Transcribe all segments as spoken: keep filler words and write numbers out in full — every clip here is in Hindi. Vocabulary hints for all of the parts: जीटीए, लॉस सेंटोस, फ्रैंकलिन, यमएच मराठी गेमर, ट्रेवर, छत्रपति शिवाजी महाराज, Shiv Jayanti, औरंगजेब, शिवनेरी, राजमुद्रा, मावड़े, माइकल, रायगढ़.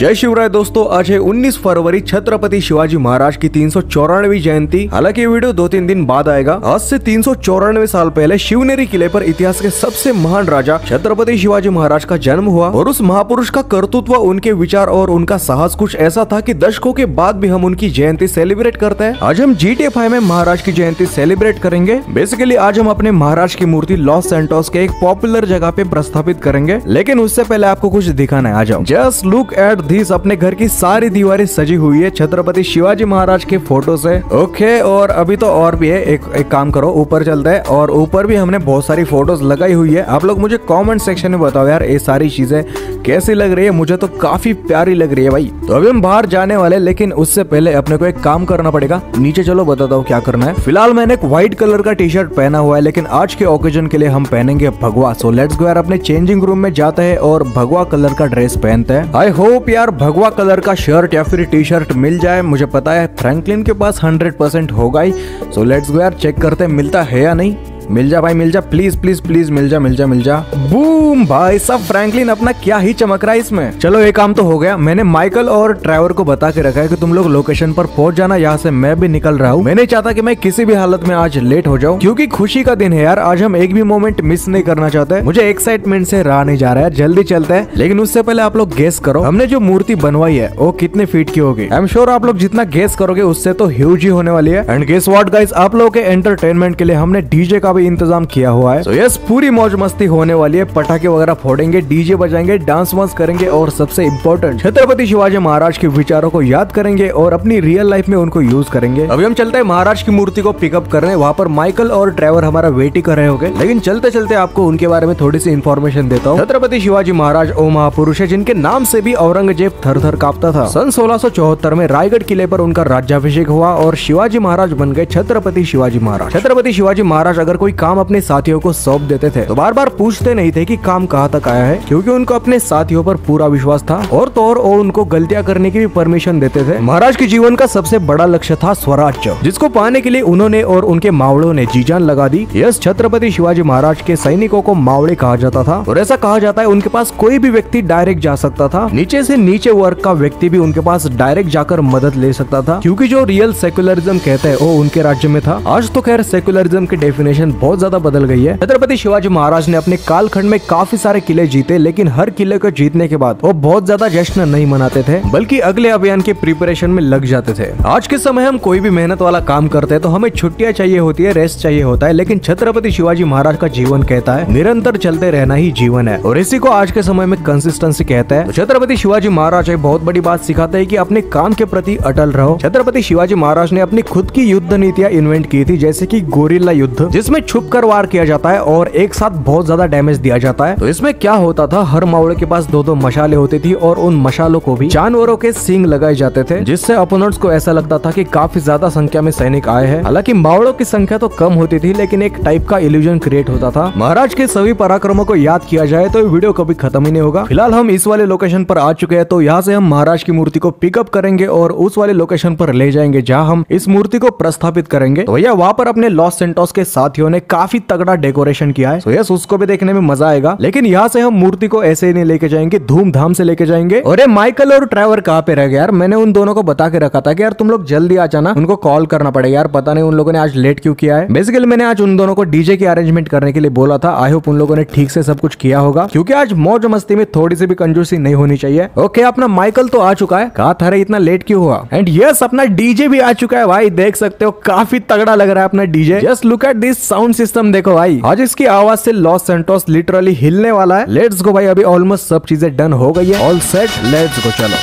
जय शिवराय दोस्तों, आज है उन्नीस फरवरी छत्रपति शिवाजी महाराज की तीन सौ चौरानवे जयंती। हालांकि ये वीडियो दो तीन दिन बाद आएगा। आज से तीन सौ चौरानवे साल पहले शिवनेरी किले पर इतिहास के सबसे महान राजा छत्रपति शिवाजी महाराज का जन्म हुआ और उस महापुरुष का कर्तृत्व, उनके विचार और उनका साहस कुछ ऐसा था कि दशकों के बाद भी हम उनकी जयंती सेलिब्रेट करते हैं। आज हम जीटीए में महाराज की जयंती सेलिब्रेट करेंगे। बेसिकली आज हम अपने महाराज की मूर्ति लॉस सेंटोस के एक पॉपुलर जगह पे प्रस्थापित करेंगे, लेकिन उससे पहले आपको कुछ दिखाना है। आ जाओ, जस्ट लुक एट धीस। अपने घर की सारी दीवारें सजी हुई है छत्रपति शिवाजी महाराज के फोटो से। ओके, और अभी तो और भी है, एक एक काम करो ऊपर चलता है। और ऊपर भी हमने बहुत सारी फोटोज लगाई हुई है। आप लोग मुझे कमेंट सेक्शन में बताओ यार, ये सारी चीजें कैसी लग रही है। मुझे तो काफी प्यारी लग रही है भाई। तो अभी हम बाहर जाने वाले, लेकिन उससे पहले अपने को एक काम करना पड़ेगा। नीचे चलो, बताता हूँ क्या करना है। फिलहाल मैंने एक व्हाइट कलर का टी शर्ट पहना हुआ है, लेकिन आज के ओकेजन के लिए हम पहनेंगे भगवा। सो लेट्स गो यार, अपने चेंजिंग रूम में जाते हैं और भगवा कलर का ड्रेस पहनते हैं। आई होप यार भगवा कलर का शर्ट या फिर टी शर्ट मिल जाए। मुझे पता है फ्रैंकलिन के पास हंड्रेड परसेंट होगा ही। सो लेट्स गो यार, चेक करते हैं मिलता है या नहीं। मिल जा भाई, मिल जा, प्लीज प्लीज प्लीज, मिल जा मिल जा मिल जा। बूम भाई साहब, फ्रैंकलिन अपना क्या ही चमक रहा है इसमें। चलो ये काम तो हो गया। मैंने माइकल और ट्रेवर को बता के रखा है कि तुम लोग लोकेशन पर पहुंच जाना। यहाँ से मैं भी निकल रहा हूँ। मैं नहीं चाहता कि मैं किसी भी हालत में आज लेट हो जाऊँ, क्योंकि खुशी का दिन है यार। आज हम एक भी मोमेंट मिस नहीं करना चाहते। मुझे एक्साइटमेंट से रहा नहीं जा रहा है। जल्दी चलते हैं, लेकिन उससे पहले आप लोग गेस करो हमने जो मूर्ति बनवाई है वो कितने फीट की होगी। आई एम श्योर आप लोग जितना गेस करोगे उससे तो ह्यूज ही होने वाली है। एंड गेस व्हाट गाइस, आप लोगों के एंटरटेनमेंट के लिए हमने डीजे का भी इंतजाम किया हुआ है। तो so यस yes, पूरी मौज मस्ती होने वाली है। पटाखे वगैरह फोड़ेंगे, डीजे बजाएंगे, डांस वांस करेंगे और सबसे इम्पोर्टेंट छत्रपति शिवाजी महाराज के विचारों को याद करेंगे और अपनी रियल लाइफ में उनको यूज करेंगे। अभी हम चलते हैं महाराज की मूर्ति को पिकअप करने। वहाँ पर माइकल और ड्राइवर हमारा वेट ही कर रहे होंगे, लेकिन चलते चलते आपको उनके बारे में थोड़ी सी इन्फॉर्मेशन देता हूँ। छत्रपति शिवाजी महाराज वो महापुरुष है जिनके नाम से भी औरंगजेब थर थर कांपता था। सन सोलह सौ चौहत्तर में रायगढ़ किले पर उनका राज्याभिषेक हुआ और शिवाजी महाराज बन गए छत्रपति शिवाजी महाराज। छत्रपति शिवाजी महाराज अगर कोई काम अपने साथियों को सौंप देते थे तो बार बार पूछते नहीं थे कि काम कहाँ तक आया है, क्योंकि उनको अपने साथियों पर पूरा विश्वास था। और तो और उनको गलतियां करने की भी परमिशन देते थे। महाराज के जीवन का सबसे बड़ा लक्ष्य था स्वराज्य, जिसको पाने के लिए उन्होंने और उनके मावड़ों ने जी जान लगा दी। यस, छत्रपति शिवाजी महाराज के सैनिकों को मावड़े कहा जाता था। और ऐसा कहा जाता है उनके पास कोई भी व्यक्ति डायरेक्ट जा सकता था। नीचे से नीचे वर्ग का व्यक्ति भी उनके पास डायरेक्ट जाकर मदद ले सकता था, क्योंकि जो रियल सेक्युलरिज्म कहते हैं वो उनके राज्य में था। आज तो खैर सेक्युलरिज्म के डेफिनेशन बहुत ज्यादा बदल गई है। छत्रपति शिवाजी महाराज ने अपने कालखंड में काफी सारे किले जीते, लेकिन हर किले को जीतने के बाद वो बहुत ज्यादा जश्न नहीं मनाते थे, बल्कि अगले अभियान के प्रिपरेशन में लग जाते थे। आज के समय हम कोई भी मेहनत वाला काम करते हैं तो हमें छुट्टियां चाहिए होती है, रेस्ट चाहिए होता है, लेकिन छत्रपति शिवाजी महाराज का जीवन कहता है निरंतर चलते रहना ही जीवन है, और इसी को आज के समय में कंसिस्टेंसी कहता है। छत्रपति शिवाजी महाराज एक बहुत बड़ी बात सिखाते हैं कि अपने काम के प्रति अटल रहो। छत्रपति शिवाजी महाराज ने अपनी खुद की युद्ध नीतियाँ इन्वेंट की थी, जैसे की गोरिल्ला युद्ध, जिसमें छुपकर वार किया जाता है और एक साथ बहुत ज्यादा डैमेज दिया जाता है। तो इसमें क्या होता था, हर मावड़े के पास दो दो मशाले होती थी और उन मशालों को भी जानवरों के सींग लगाए जाते थे, जिससे अपोनेंट्स को ऐसा लगता था कि काफी ज्यादा संख्या में सैनिक आए हैं। हालांकि मावड़ों की संख्या तो कम होती थी, लेकिन एक टाइप का इल्यूजन क्रिएट होता था। महाराज के सभी पराक्रमों को याद किया जाए तो वीडियो कभी खत्म ही नहीं होगा। फिलहाल हम इस वाले लोकेशन पर आ चुके हैं, तो यहाँ से हम महाराज की मूर्ति को पिकअप करेंगे और उस वाले लोकेशन पर ले जाएंगे जहाँ हम इस मूर्ति को प्रस्थापित करेंगे। भैया वहाँ पर अपने लॉस सेंटोस के साथियों ने काफी तगड़ा डेकोरेशन किया है। so yes, उसको भी देखने में मजा आएगा, लेकिन यहाँ से हम मूर्ति को ऐसे ही नहीं लेके जाएंगे, धूमधाम से लेके जाएंगे। और ये माइकल और ट्रेवर कहाँ पे रह गए यार? मैंने उन दोनों को बता के रखा था कि यार तुम लोग जल्दी आ जाना, उनको कॉल करना पड़ेगा यार। पता नहीं उन लोगों ने आज लेट क्यों किया है। बेसिकली मैंने आज उन दोनों को डीजे की अरेंजमेंट करने के लिए बोला था। आई होप उन लोगों ने ठीक से सब कुछ किया होगा, क्योंकि आज मौज मस्ती में थोड़ी सी भी कंजूसी नहीं होनी चाहिए। ओके, अपना माइकल तो आ चुका है। कहा था रे इतना लेट क्यों हुआ। एंड यस, अपना डीजे भी आ चुका है भाई, देख सकते हो काफी तगड़ा लग रहा है अपना DJ. Just look at this sound system, देखो भाई। आज इसकी आवाज से लॉस सेंटोस लिटरली हिलने वाला है। लेट्स गो भाई, अभी ऑलमोस्ट सब चीजें डन हो गई है। ऑल सेट, लेट्स गो, चलो।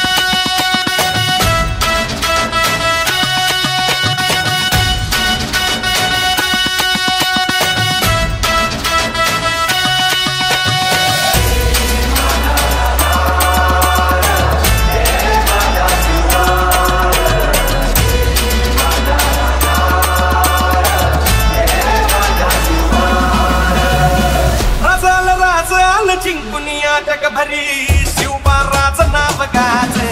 जिंकुनिया जगभरी शिव महाराज नाव गाज।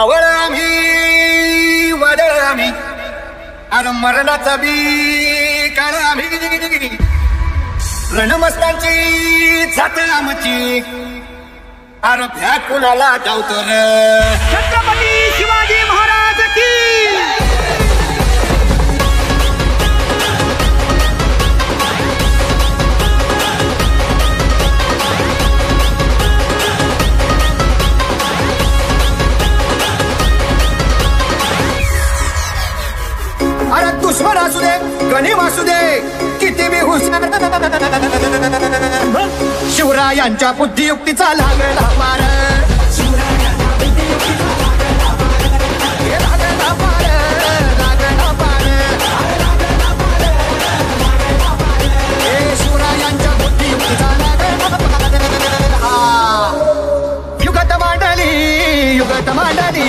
मावळामी वडामी अरे मरणाचा बी काळामी रणमस्तांची जातरामची अरे भ्या कुणाला डावतो रे छत्रपती शिवाजी महाराज की। दुश्मन असू दे गणिम असू दे किती भी हुशार शिवरायांच्या बुद्धियुक्तीचा लागला पार शिवरायांच्या बुद्धियुक्तीचा लागला युगत मांडली युगत मांडली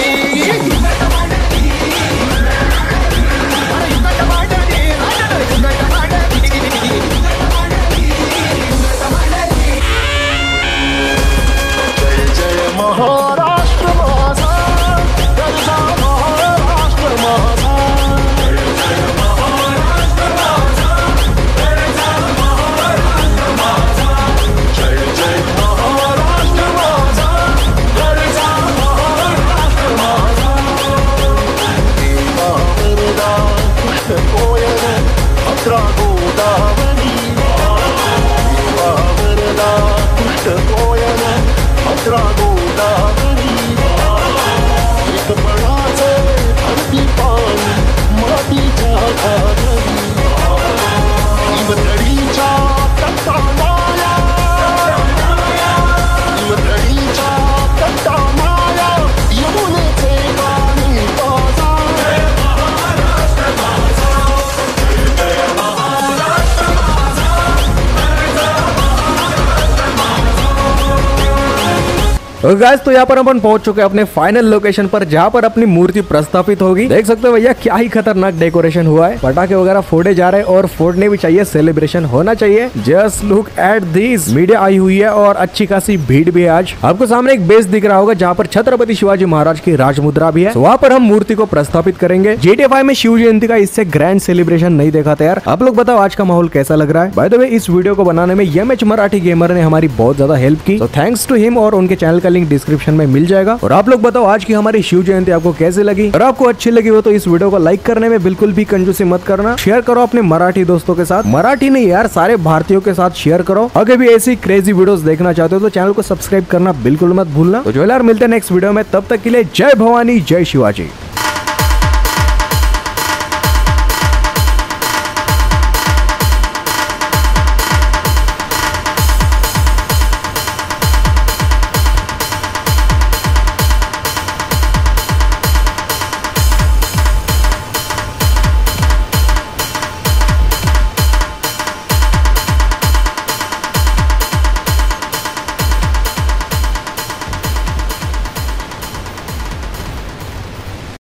गाइस तो यहाँ पर अपन पहुंच चुके हैं अपने फाइनल लोकेशन पर जहाँ पर अपनी मूर्ति प्रस्तापित होगी। देख सकते हो भैया क्या ही खतरनाक डेकोरेशन हुआ है, पटाखे वगैरह फोड़े जा रहे हैं और फोड़ने भी चाहिए, सेलिब्रेशन होना चाहिए। Just look at this, media आई हुई है और अच्छी खासी भीड़ भी है। आज आपको सामने एक बेस दिख रहा होगा जहाँ पर छत्रपति शिवाजी महाराज की राजमुद्रा भी है, वहाँ पर हम मूर्ति को प्रस्तापित करेंगे। जीटीए फाइव में शिव जयंती का इससे ग्रैंड सेलिब्रेशन नहीं देखा था यार। आप लोग बताओ आज का माहौल कैसा लग रहा है। बाय द वे इस वीडियो को बनाने में यमएच मराठी गेमर ने हमारी बहुत ज्यादा हेल्प की, तो थैंक्स टू हिम, और उनके चैनल लिंक डिस्क्रिप्शन में मिल जाएगा। और आप लोग बताओ आज की हमारी शिव जयंती आपको कैसे लगी। और आपको अच्छी लगी हो तो इस वीडियो को लाइक करने में बिल्कुल भी कंजूसी मत करना। शेयर करो अपने मराठी दोस्तों के साथ, मराठी नहीं यार सारे भारतीयों के साथ शेयर करो। अगर भी ऐसी क्रेजी वीडियोस देखना चाहते हो तो चैनल को सब्सक्राइब करना बिल्कुल मत भूलना। तो जो यार मिलते हैं नेक्स्ट वीडियो में, तब तक के लिए जय भवानी जय शिवाजी।